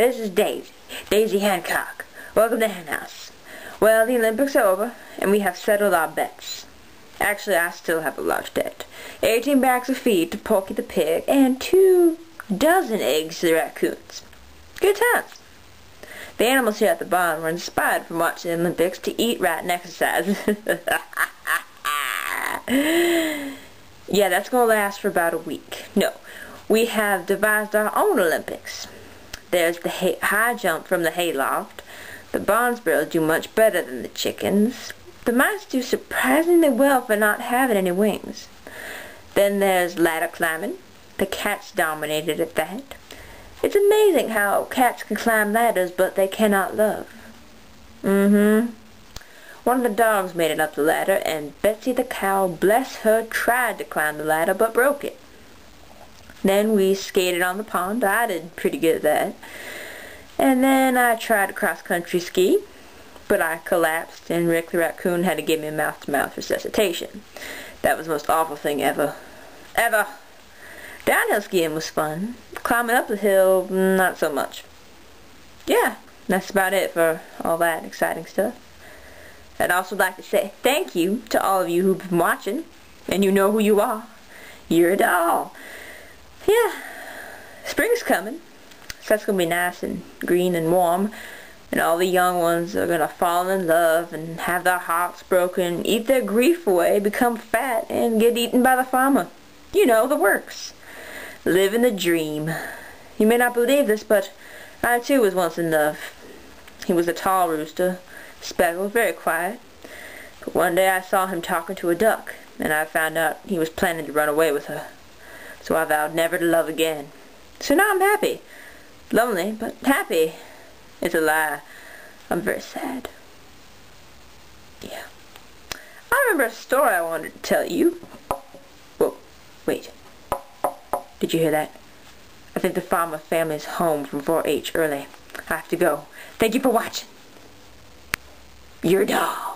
This is Daisy Hancock. Welcome to Hen House. Well, the Olympics are over, and we have settled our bets. Actually, I still have a large debt. 18 bags of feed to Porky the pig, and 2 dozen eggs to the raccoons. Good times. The animals here at the barn were inspired from watching the Olympics to eat right and exercise. Yeah, that's going to last for about a week. No, we have devised our own Olympics. There's the high jump from the hayloft. The barn sparrows do much better than the chickens. The mice do surprisingly well for not having any wings. Then there's ladder climbing. The cats dominated at that. It's amazing how cats can climb ladders, but they cannot love. One of the dogs made it up the ladder, and Betsy the cow, bless her, tried to climb the ladder, but broke it. Then we skated on the pond. I did pretty good at that. And then I tried to cross-country ski, but I collapsed, and Rick the Raccoon had to give me a mouth-to-mouth resuscitation. That was the most awful thing ever. Ever! Downhill skiing was fun. Climbing up the hill, not so much. Yeah, that's about it for all that exciting stuff. I'd also like to say thank you to all of you who've been watching, and you know who you are. You're a doll. Yeah, spring's coming, so that's going to be nice and green and warm, and all the young ones are going to fall in love and have their hearts broken, eat their grief away, become fat, and get eaten by the farmer. You know, the works. Living the dream. You may not believe this, but I too was once in love. He was a tall rooster, speckled, very quiet. But one day I saw him talking to a duck, and I found out he was planning to run away with her. So I vowed never to love again. So now I'm happy. Lonely, but happy. It's a lie. I'm very sad. Yeah. I remember a story I wanted to tell you. Whoa, wait. Did you hear that? I think the farmer family's home from 4-H early. I have to go. Thank you for watching. You're a doll.